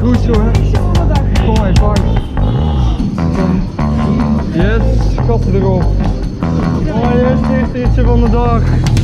Gusto, kom maar, pak. Yes, katten erop. Mooi, eerste ritje van de dag.